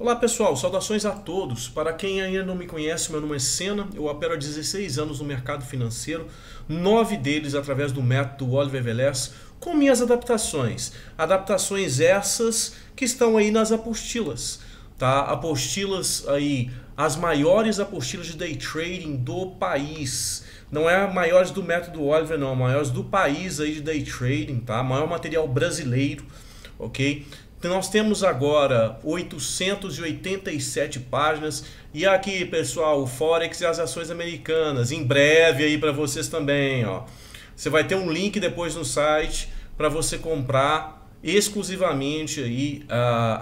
Olá pessoal, saudações a todos. Para quem ainda não me conhece, meu nome é Senna, eu opero há 16 anos no mercado financeiro, 9 deles através do método Oliver Velez, com minhas adaptações. Adaptações essas que estão aí nas apostilas, tá? Apostilas aí, as maiores apostilas de day trading do país. Não é maiores do método Oliver, não, maiores do país aí de day trading, tá? Maior material brasileiro, ok? Então, nós temos agora 887 páginas e aqui, pessoal, o Forex e as ações americanas, em breve aí para vocês também, ó. Você vai ter um link depois no site para você comprar exclusivamente aí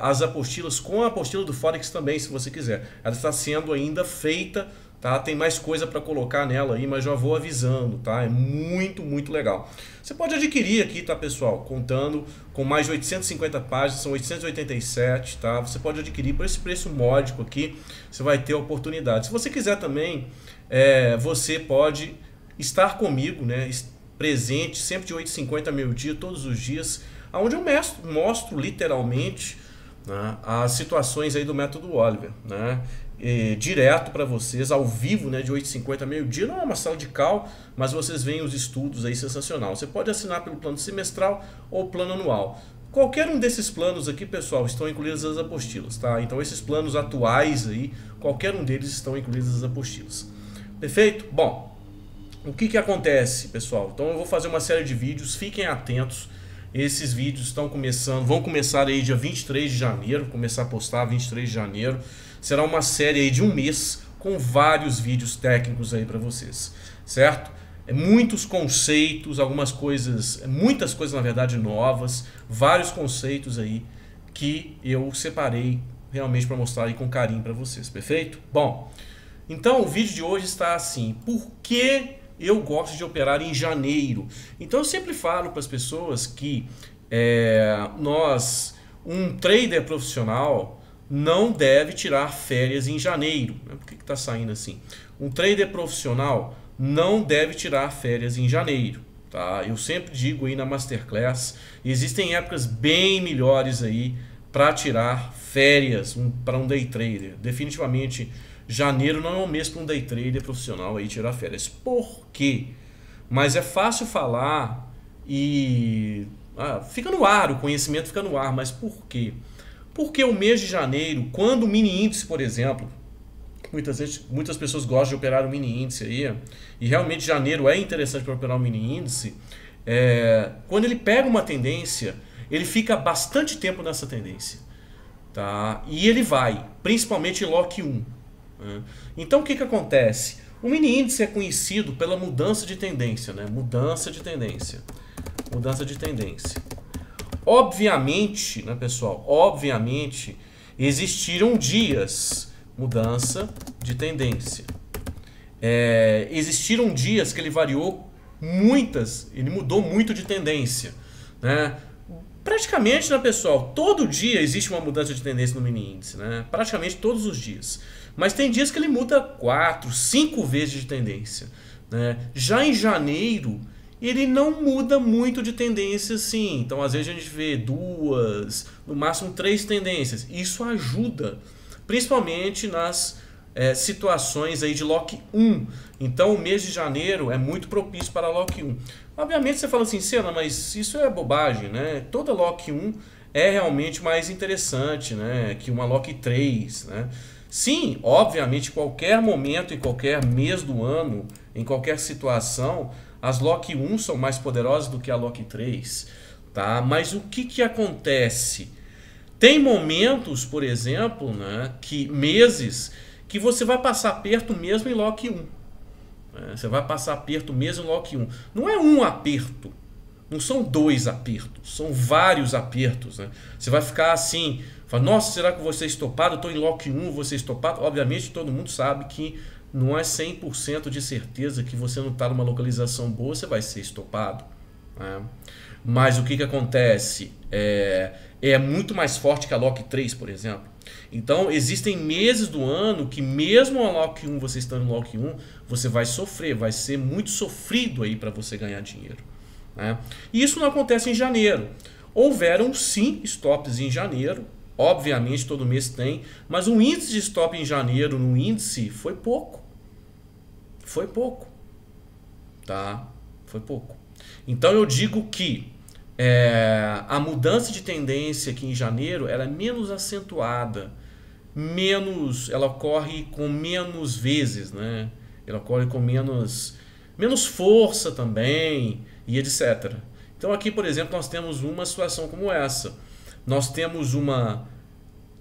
as apostilas com a apostila do Forex também, se você quiser. Ela está sendo ainda feita, tá? Tem mais coisa para colocar nela aí, mas já vou avisando, tá? É muito, muito legal. Você pode adquirir aqui, tá, pessoal? Contando com mais de 850 páginas, são 887, tá? Você pode adquirir por esse preço módico aqui, você vai ter a oportunidade. Se você quiser também, você pode estar comigo, né? Presente, sempre de 8h50 a meio-dia, todos os dias, onde eu mostro literalmente, né, as situações aí do método Oliver, né? Direto para vocês, ao vivo, né, de 8h50 a meio-dia, não é uma sala de call, mas vocês veem os estudos aí, sensacional. Você pode assinar pelo plano semestral ou plano anual. Qualquer um desses planos aqui, pessoal, estão incluídos as apostilas, tá? Então esses planos atuais aí, qualquer um deles estão incluídos as apostilas. Perfeito? Bom, o que que acontece, pessoal? Então eu vou fazer uma série de vídeos, fiquem atentos. Esses vídeos estão começando, vão começar aí dia 23 de janeiro, começar a postar 23 de janeiro. Será uma série aí de um mês com vários vídeos técnicos aí para vocês, certo? Muitos conceitos, algumas coisas, muitas coisas na verdade novas, vários conceitos aí que eu separei realmente para mostrar aí com carinho para vocês, perfeito? Bom, então o vídeo de hoje está assim, por que eu gosto de operar em janeiro? Então eu sempre falo para as pessoas que um trader profissional não deve tirar férias em janeiro. Por que está saindo assim? Um trader profissional não deve tirar férias em janeiro, tá? Eu sempre digo aí na Masterclass, existem épocas bem melhores aí para tirar férias para um day trader. Definitivamente janeiro não é um mês para um day trader profissional aí tirar férias. Por quê? Mas é fácil falar e fica no ar, o conhecimento fica no ar, mas por quê? Porque o mês de janeiro, quando o mini índice, por exemplo, muitas pessoas gostam de operar o mini índice aí, e realmente janeiro é interessante para operar o mini índice, quando ele pega uma tendência, ele fica bastante tempo nessa tendência, tá? E ele vai, principalmente em lock 1. Então o que que acontece? O mini índice é conhecido pela mudança de tendência, né? Mudança de tendência, mudança de tendência. Obviamente, né, pessoal? Obviamente existiram dias mudança de tendência. Existiram dias que ele variou muitas, ele mudou muito de tendência, né? Praticamente, né, pessoal, todo dia existe uma mudança de tendência no mini índice, né? Praticamente todos os dias. Mas tem dias que ele muda 4, 5 vezes de tendência, né? Já em janeiro, ele não muda muito de tendência assim. Então, às vezes a gente vê 2, no máximo 3 tendências. Isso ajuda, principalmente nas situações aí de lock 1. Então, o mês de janeiro é muito propício para lock 1. Obviamente você fala assim, Senna, mas isso é bobagem, né? Toda lock 1 é realmente mais interessante, né, que uma lock 3, né? Sim, obviamente, em qualquer momento, em qualquer mês do ano, em qualquer situação, as lock 1 são mais poderosas do que a lock 3, tá? Mas o que que acontece? Tem momentos, por exemplo, né, que meses que você vai passar perto mesmo em lock 1. Você vai passar aperto mesmo em lock 1. Não é um aperto, não são 2 apertos, são vários apertos, né? Você vai ficar assim, fala, nossa, será que eu vou ser estopado? Eu estou em lock 1, vou ser estopado? Obviamente todo mundo sabe que não é 100% de certeza que você não está numa localização boa, você vai ser estopado, né? Mas o que que acontece? É muito mais forte que a lock 3, por exemplo. Então, existem meses do ano que mesmo a lock 1, você estando no lock 1, você vai sofrer, vai ser muito sofrido aí para você ganhar dinheiro, né? E isso não acontece em janeiro. Houveram sim stops em janeiro, Obviamente todo mês tem, mas o índice de stop em janeiro no índice foi pouco. Foi pouco. Tá? Foi pouco. Então eu digo que a mudança de tendência aqui em janeiro ela é menos acentuada, ela ocorre com menos vezes, né? Ela ocorre com menos força também e etc. Então aqui, por exemplo, nós temos uma situação como essa. Nós temos uma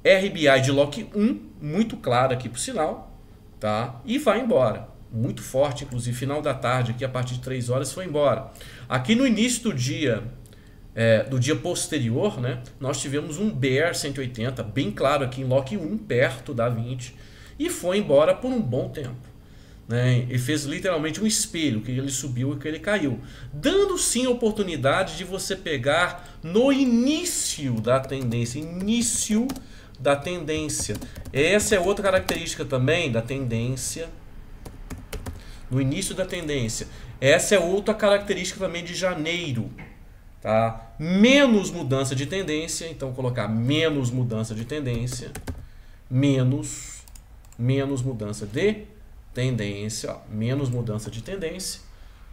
RBI de lock 1, muito clara aqui por sinal, tá? E vai embora. Muito forte, inclusive, final da tarde, aqui a partir de 3 horas foi embora. Aqui no início do dia posterior, né? Nós tivemos um BEAR-180, bem claro aqui em lock 1, perto da 20, e foi embora por um bom tempo. Né? Ele fez literalmente um espelho, que ele subiu e que ele caiu, dando sim a oportunidade de você pegar no início da tendência. Essa é outra característica também da tendência, no início da tendência. Essa é outra característica também de janeiro, tá? Menos mudança de tendência, então colocar menos mudança de tendência, menos mudança de tendência, ó, menos mudança de tendência,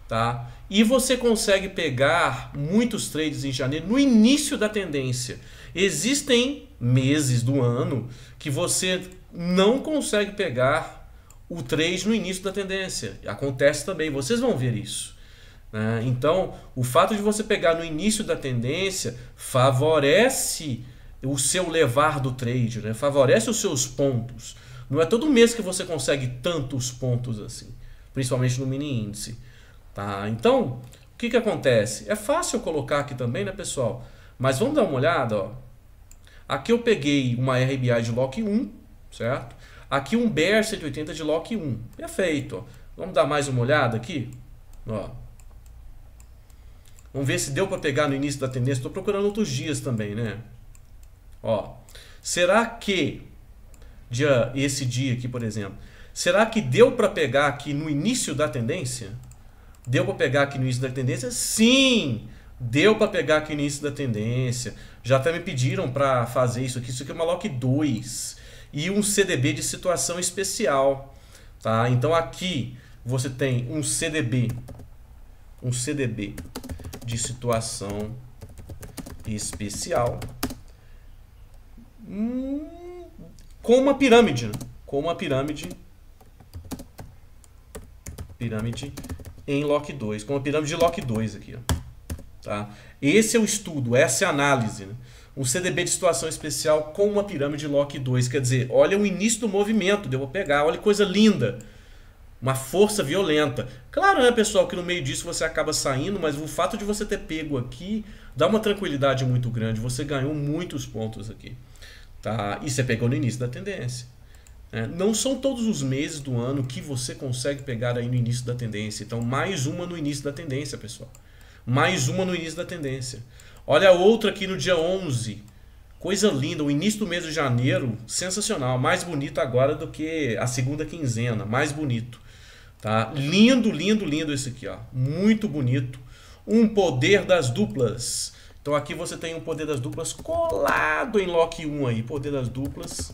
tá? E você consegue pegar muitos trades em janeiro no início da tendência. Existem meses do ano que você não consegue pegar o trade no início da tendência. Acontece também, vocês vão ver isso, né? Então, o fato de você pegar no início da tendência favorece o seu levar do trade, né? Favorece os seus pontos. Não é todo mês que você consegue tantos pontos assim, principalmente no mini índice, tá? Então, o que que acontece? É fácil colocar aqui também, né, pessoal? Mas vamos dar uma olhada, ó. Aqui eu peguei uma RBI de lock 1, certo? Aqui um BEAR 180 de lock 1. Perfeito, ó. Vamos dar mais uma olhada aqui, ó. Vamos ver se deu para pegar no início da tendência. Estou procurando outros dias também, né? Ó. Será que esse dia aqui, por exemplo, será que deu para pegar aqui no início da tendência? Deu para pegar aqui no início da tendência? Sim! Deu para pegar aqui no início da tendência. Já até me pediram para fazer isso aqui. Isso aqui é uma lock 2 e um CDB de situação especial, tá? Então aqui você tem um CDB de situação especial. Com uma pirâmide, pirâmide em lock 2, com uma pirâmide de lock 2 aqui, ó, tá? Esse é o estudo, essa é a análise, né? Um CDB de situação especial com uma pirâmide de lock 2, quer dizer, olha o início do movimento, deu pra pegar, olha que coisa linda, uma força violenta. Claro, né, pessoal, que no meio disso você acaba saindo, mas o fato de você ter pego aqui dá uma tranquilidade muito grande, você ganhou muitos pontos aqui. Tá? E você pegou no início da tendência, né? Não são todos os meses do ano que você consegue pegar aí no início da tendência. Então, mais uma no início da tendência, pessoal. Mais uma no início da tendência. Olha a outra aqui no dia 11. Coisa linda, o início do mês de janeiro, sensacional. Mais bonito agora do que a segunda quinzena, mais bonito, tá? Lindo, lindo, lindo esse aqui, ó. Muito bonito. Um poder das duplas. Então aqui você tem um poder das duplas colado em lock 1 aí, poder das duplas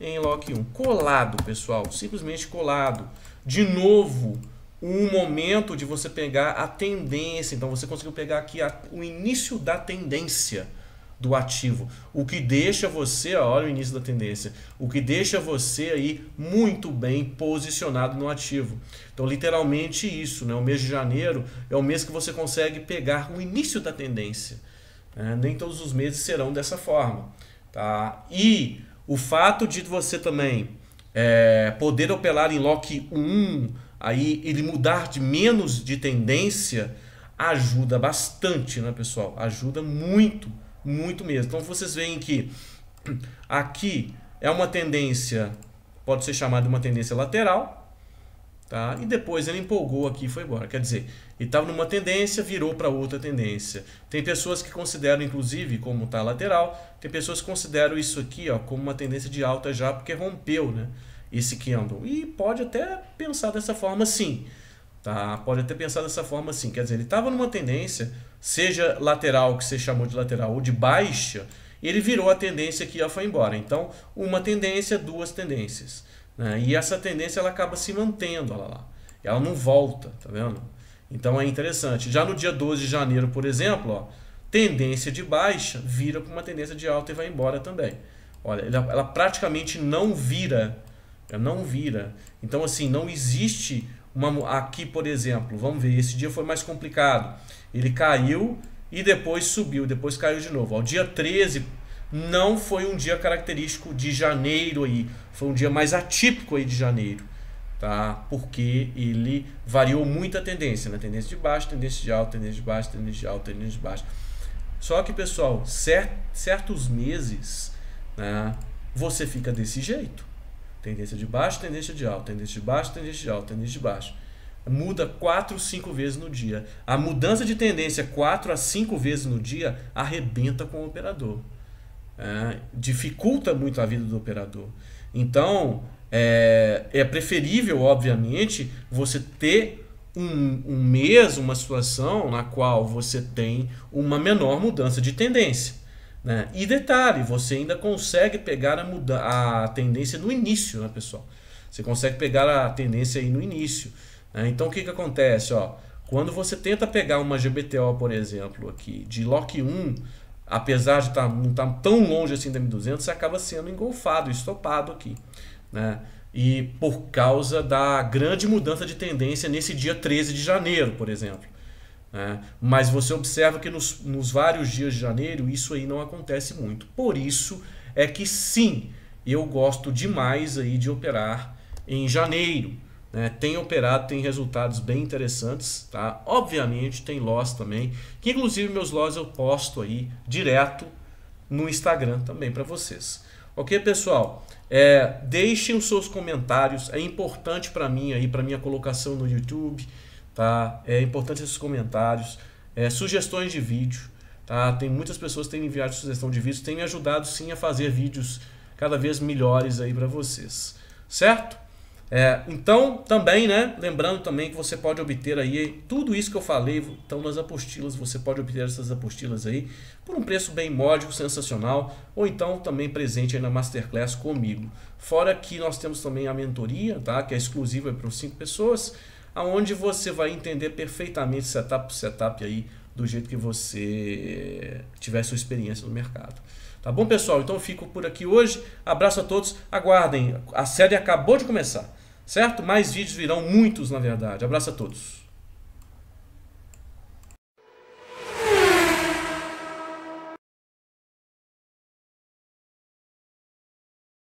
em lock 1, colado, pessoal, simplesmente colado. De novo, um momento de você pegar a tendência, então você conseguiu pegar aqui o início da tendência do ativo, o que deixa você, olha o início da tendência, o que deixa você aí muito bem posicionado no ativo. Então literalmente isso, né? O mês de janeiro é o mês que você consegue pegar o início da tendência, né? Nem todos os meses serão dessa forma, tá? E o fato de você também poder operar em lock 1, aí ele mudar de menos de tendência ajuda bastante, né, pessoal? Ajuda muito. Muito mesmo. Então vocês veem que aqui é uma tendência, pode ser chamada de uma tendência lateral, tá? E depois ele empolgou aqui e foi embora. Quer dizer, ele estava numa tendência, virou para outra tendência. Tem pessoas que consideram, inclusive, como está lateral, tem pessoas que consideram isso aqui, ó, como uma tendência de alta já, porque rompeu, né, esse candle. E pode até pensar dessa forma sim, tá? Pode até pensar dessa forma assim, quer dizer, ele estava numa tendência, seja lateral, que você chamou de lateral, ou de baixa, ele virou a tendência aqui, ó, foi embora. Então, uma tendência, duas tendências, né? E essa tendência ela acaba se mantendo, olha lá, ela não volta, tá vendo? Então é interessante. Já no dia 12 de janeiro, por exemplo, ó, tendência de baixa vira para uma tendência de alta e vai embora também. Olha, ela praticamente não vira, ela não vira. Então assim, não existe uma aqui, por exemplo, vamos ver, esse dia foi mais complicado. Ele caiu e depois subiu, depois caiu de novo. Ó, o dia 13 não foi um dia característico de janeiro aí, foi um dia mais atípico aí de janeiro, tá? Porque ele variou muito a tendência, né? Tendência de baixo, tendência de alta, tendência de baixo, tendência de alta, tendência de baixo. Só que, pessoal, certos meses, né, você fica desse jeito. Tendência de baixo, tendência de alta, tendência de baixo, tendência de alta, tendência de baixo. Muda 4, 5 vezes no dia. A mudança de tendência 4 a 5 vezes no dia arrebenta com o operador. É, dificulta muito a vida do operador. Então, é preferível, obviamente, você ter um mês, uma situação na qual você tem uma menor mudança de tendência, né? E detalhe, você ainda consegue pegar a tendência no início, né, pessoal? Você consegue pegar a tendência aí no início, né? Então o que que acontece, ó? Quando você tenta pegar uma GBTO, por exemplo, aqui de lock 1, apesar de não estar tão longe assim da 1200, você acaba sendo engolfado, estopado aqui, né? E por causa da grande mudança de tendência nesse dia 13 de janeiro, por exemplo, né? Mas você observa que nos vários dias de janeiro isso aí não acontece muito. Por isso é que sim, eu gosto demais aí de operar em janeiro, né? Tem operado, tem resultados bem interessantes, tá? Obviamente tem loss também, que inclusive meus loss eu posto aí direto no Instagram também para vocês. Ok, pessoal? Deixem os seus comentários, é importante para mim aí, para minha colocação no YouTube, tá? É importante esses comentários, sugestões de vídeo, tá? Tem muitas pessoas que têm me enviado sugestão de vídeos, tem me ajudado sim a fazer vídeos cada vez melhores aí para vocês, certo? Então também, né? Lembrando também que você pode obter aí tudo isso que eu falei, então nas apostilas, você pode obter essas apostilas aí por um preço bem módico, sensacional, ou então também presente aí na Masterclass comigo. Fora que nós temos também a mentoria, tá? Que é exclusiva para 5 pessoas, aonde você vai entender perfeitamente setup por setup aí, do jeito que você tiver sua experiência no mercado. Tá bom, pessoal? Então eu fico por aqui hoje. Abraço a todos. Aguardem, a série acabou de começar, certo? Mais vídeos virão, muitos na verdade. Abraço a todos.